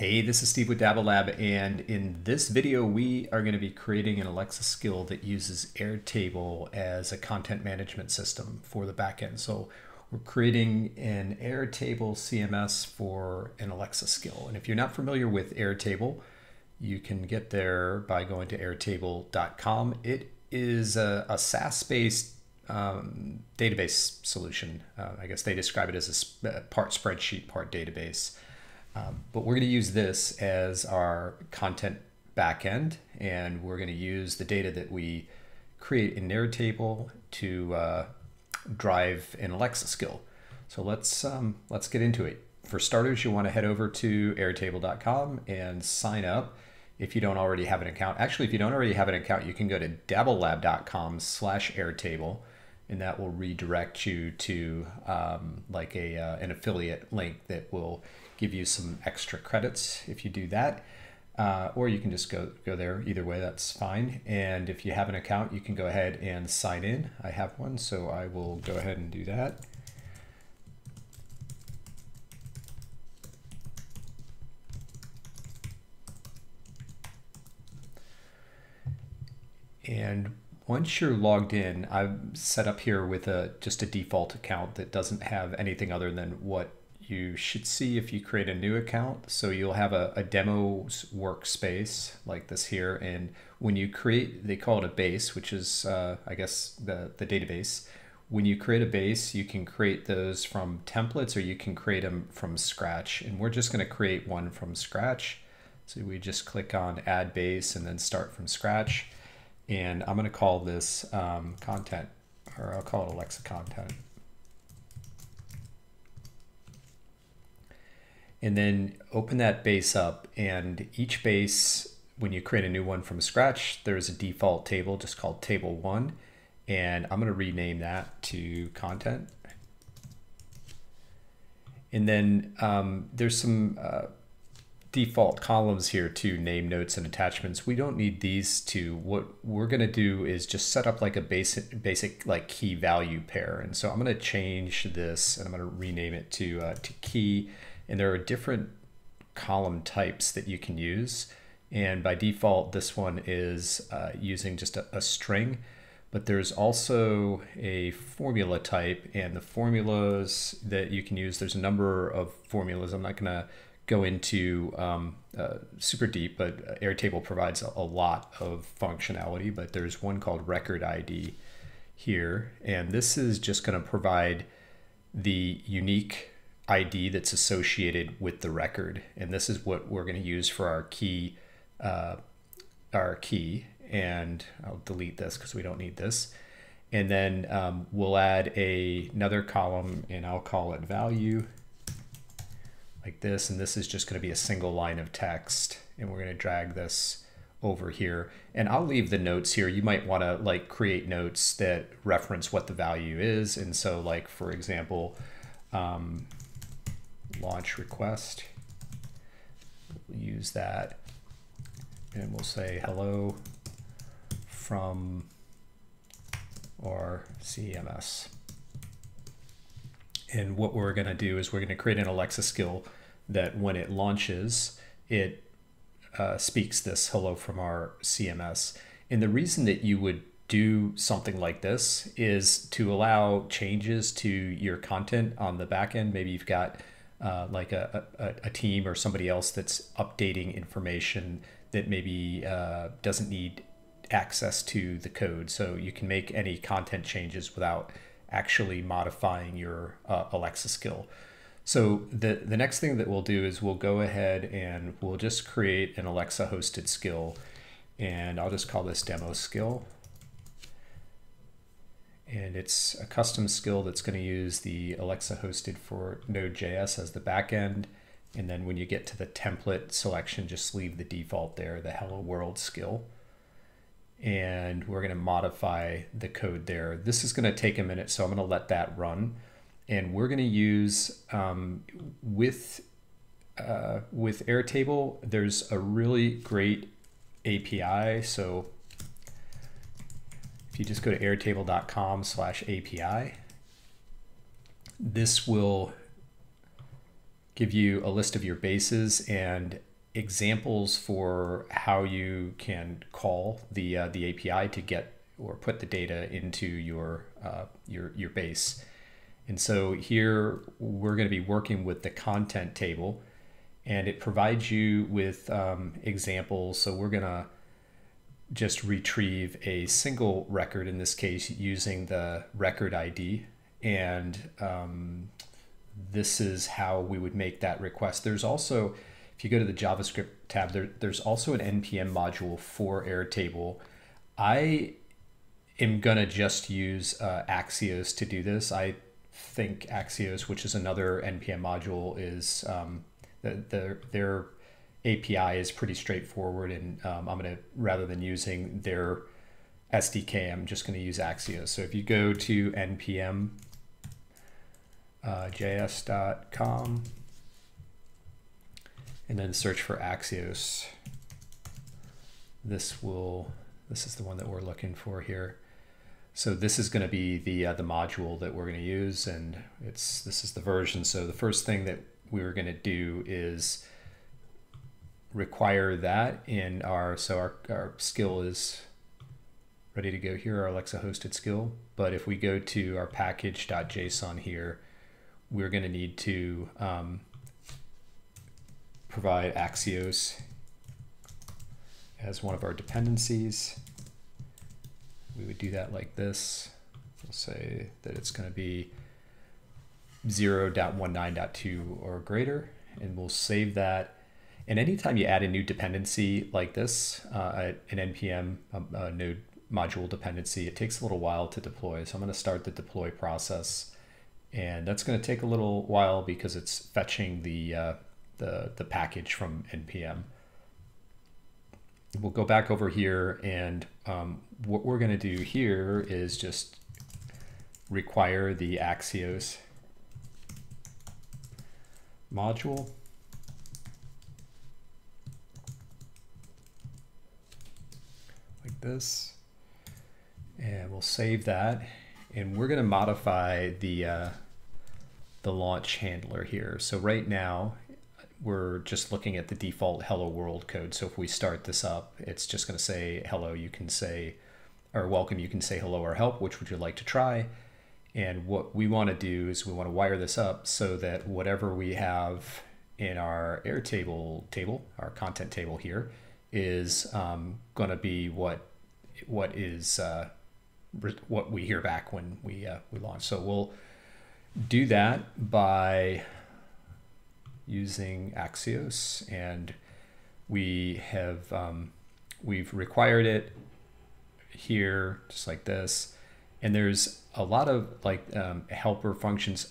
Hey, this is Steve with Dabble Lab, and in this video we are going to be creating an Alexa skill that uses Airtable as a content management system for the backend. So we're creating an Airtable CMS for an Alexa skill. And if you're not familiar with Airtable, you can get there by going to airtable.com. It is a SaaS-based database solution. I guess they describe it as a part spreadsheet, part database. But we're going to use this as our content backend, and we're going to use the data that we create in Airtable to drive an Alexa skill. So let's get into it. For starters, you want to head over to airtable.com and sign up if you don't already have an account. Actually, if you don't already have an account, you can go to dabblelab.com/airtable, and that will redirect you to like an affiliate link that will give you some extra credits if you do that, or you can just go there. Either way, that's fine. And if you have an account, you can go ahead and sign in. I have one, so I will go ahead and do that. And once you're logged in, I'm set up here with just a default account that doesn't have anything other than what you should see if you create a new account. So you'll have a demos workspace like this here. And when you create, they call it a base, which is, I guess, the database. When you create a base, you can create those from templates or you can create them from scratch. And we're just going to create one from scratch. So we just click on Add Base and then Start from Scratch. And I'm going to call this Content, or I'll call it Alexa Content. And then open that base up, and each base, when you create a new one from scratch, there's a default table just called table one. And I'm gonna rename that to content. And then there's some default columns here too, name, notes, and attachments. We don't need these two. What we're gonna do is just set up like a basic like key value pair. And so I'm gonna change this and I'm gonna rename it to key. And there are different column types that you can use. And by default, this one is using just a string, but there's also a formula type, and the formulas that you can use, there's a number of formulas. I'm not gonna go into super deep, but Airtable provides a lot of functionality, but there's one called record ID here. And this is just gonna provide the unique ID that's associated with the record, and this is what we're going to use for our key. And I'll delete this because we don't need this. And then we'll add another column, and I'll call it value, like this. And this is just going to be a single line of text, and we're going to drag this over here. And I'll leave the notes here. You might want to like create notes that reference what the value is. And so, like for example, launch request, we'll use that, and we'll say hello from our CMS. And what we're going to do is we're going to create an Alexa skill that when it launches, it speaks this hello from our CMS. And the reason that you would do something like this is to allow changes to your content on the back end. Maybe you've got like a team or somebody else that's updating information that maybe doesn't need access to the code. So you can make any content changes without actually modifying your Alexa skill. So the next thing that we'll do is we'll go ahead and we'll just create an Alexa hosted skill. And I'll just call this demo skill. And it's a custom skill that's going to use the Alexa hosted for Node.js as the backend. And then when you get to the template selection, just leave the default there, the Hello World skill. And we're going to modify the code there. This is going to take a minute, so I'm going to let that run. And we're going to use, with Airtable, there's a really great API. So you just go to airtable.com/API. This will give you a list of your bases, and examples for how you can call the API to get or put the data into your base. And so here we're going to be working with the content table, and it provides you with examples. So we're going to just retrieve a single record in this case using the record ID. And this is how we would make that request. There's also, if you go to the JavaScript tab, there's also an NPM module for Airtable. I am gonna just use Axios to do this. I think Axios, which is another NPM module, is their API is pretty straightforward, and I'm gonna, rather than using their SDK, I'm just gonna use Axios. So if you go to npmjs.com and then search for Axios, this is the one that we're looking for here. So this is going to be the module that we're going to use, and this is the version. So the first thing that we were going to do is require that in our, so our skill is ready to go here, our Alexa hosted skill. But if we go to our package.json here, we're going to need to provide Axios as one of our dependencies. We would do that like this. We'll say that it's going to be 0.19.2 or greater, and we'll save that. And anytime you add a new dependency like this, an NPM node module dependency, it takes a little while to deploy. So I'm going to start the deploy process, and that's going to take a little while because it's fetching the package from NPM. We'll go back over here, and what we're going to do here is just require the Axios module. Like this. And we'll save that, and we're going to modify the launch handler here. So right now we're just looking at the default hello world code. So if we start this up, it's just going to say hello. You can say, or welcome. You can say hello or help, which would you like to try? And what we want to do is we want to wire this up so that whatever we have in our Airtable table, our content table here, is going to be what is what we hear back when we launch. So we'll do that by using Axios, and we have we've required it here just like this. And there's a lot of like helper functions.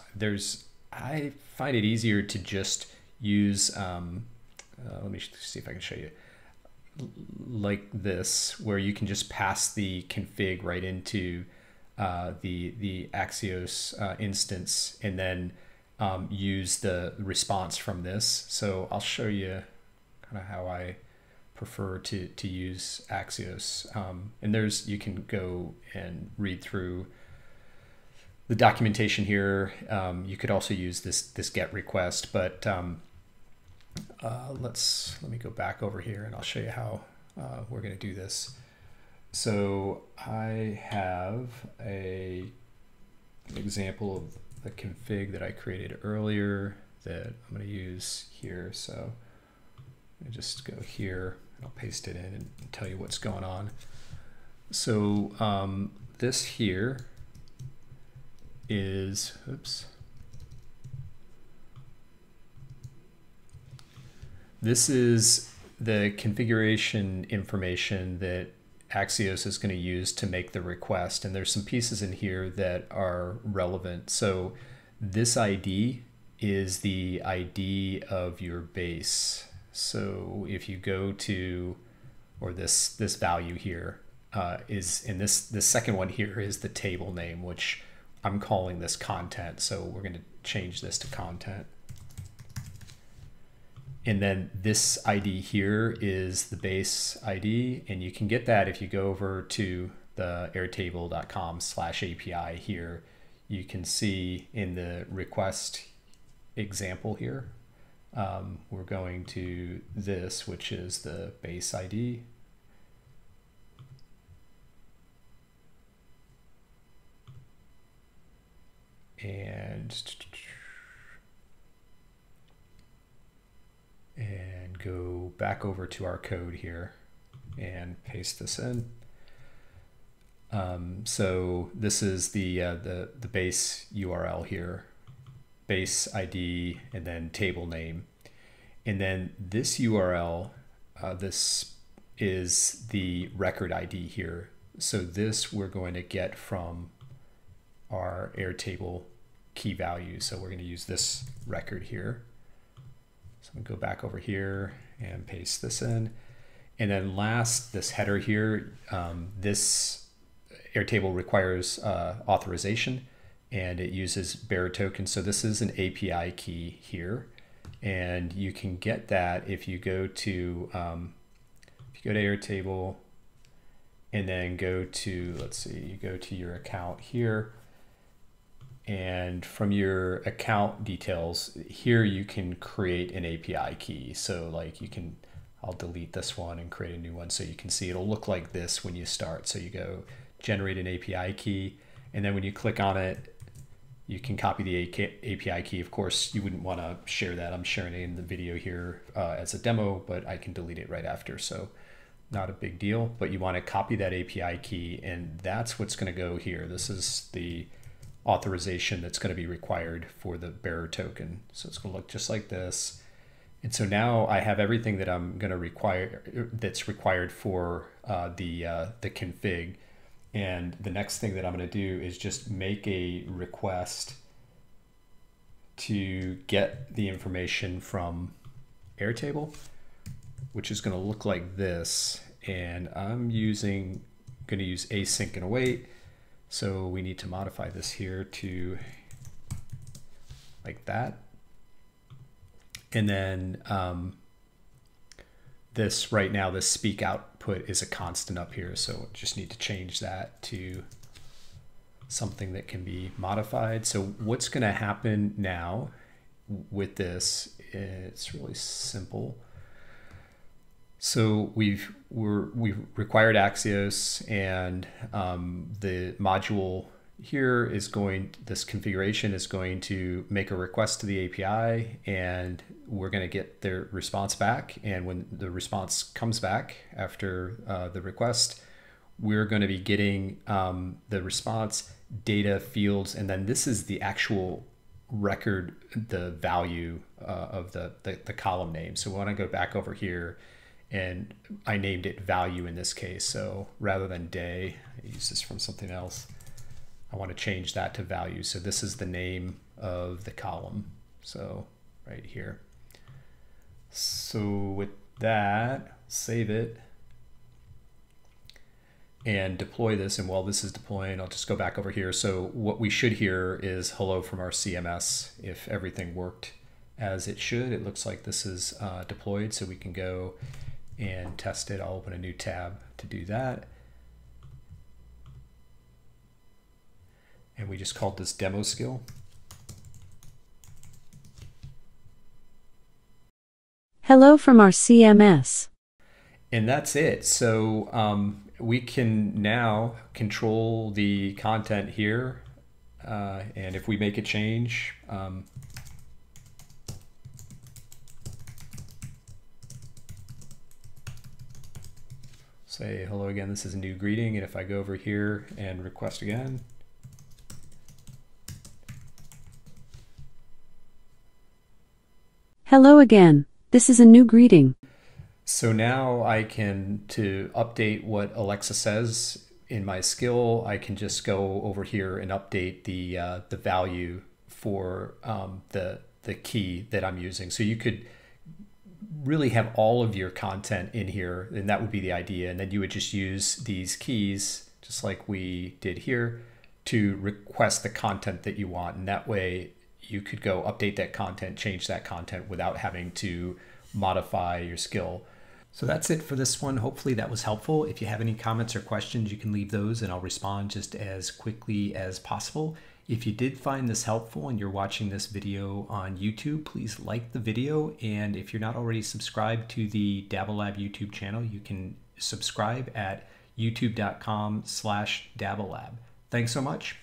I find it easier to just use. Let me see if I can show you like this, where you can just pass the config right into the Axios instance, and then use the response from this. So I'll show you kind of how I prefer to use Axios. And you can go and read through the documentation here. You could also use this GET request, but let me go back over here, and I'll show you how we're going to do this. So I have an example of the config that I created earlier that I'm going to use here. So I just go here and I'll paste it in and tell you what's going on. So this here is, oops. This is the configuration information that Axios is going to use to make the request. And there's some pieces in here that are relevant. So this ID is the ID of your base. So if you go to, or this value here is, and this second one here is the table name, which I'm calling this content. So we're going to change this to content. And then this ID here is the base ID, and you can get that if you go over to the airtable.com/API here. You can see in the request example here, We're going to this, which is the base ID. And go back over to our code here and paste this in. So this is the base URL here, base ID, and then table name. And then this URL, this is the record ID here. So this we're going to get from our Airtable key value. So we're going to use this record here. So I'm going to go back over here and paste this in. And then last, this header here, this Airtable requires authorization, and it uses bearer token. So this is an API key here, and you can get that if you go to Airtable, and then go to, let's see, you go to your account here, and from your account details here, you can create an API key. So like you can, I'll delete this one and create a new one. So you can see it'll look like this when you start. So you go generate an API key. And then when you click on it, you can copy the API key. Of course, you wouldn't want to share that. I'm sharing it in the video here as a demo, but I can delete it right after. So not a big deal, but you want to copy that API key, and that's what's going to go here. This is the authorization that's going to be required for the bearer token. So it's going to look just like this. And so now I have everything that I'm going to require, that's required for the config. And the next thing that I'm going to do is just make a request to get the information from Airtable, which is going to look like this. And I'm going to use async and await. So we need to modify this here to like that. And then this right now, this speak output is a constant up here. So just need to change that to something that can be modified. So what's going to happen now with this, it's really simple. So we've required Axios, and the module here is going, this configuration is going to make a request to the API, and we're going to get their response back. And when the response comes back after the request, we're going to be getting the response data fields. And then this is the actual record, the value of the column name. So we want to go back over here, and I named it value in this case. So rather than day, I use this from something else. I want to change that to value. So this is the name of the column. So right here. So with that, save it and deploy this. And while this is deploying, I'll just go back over here. So what we should hear is hello from our CMS. If everything worked as it should, it looks like this is deployed. So we can go and test it. I'll open a new tab to do that. And we just called this demo skill. Hello from our CMS. And that's it. So we can now control the content here. And if we make a change, say hello again, this is a new greeting. And if I go over here and request again, hello again, this is a new greeting. So now I can, to update what Alexa says in my skill, I can just go over here and update the value for the key that I'm using. So you could really have all of your content in here, and that would be the idea. And then you would just use these keys, just like we did here, to request the content that you want. And that way, you could go update that content, change that content without having to modify your skill. So that's it for this one. Hopefully that was helpful. If you have any comments or questions, you can leave those and I'll respond just as quickly as possible. If you did find this helpful and you're watching this video on YouTube, please like the video. And if you're not already subscribed to the Dabble Lab YouTube channel, you can subscribe at youtube.com/Dabble Lab. Thanks so much.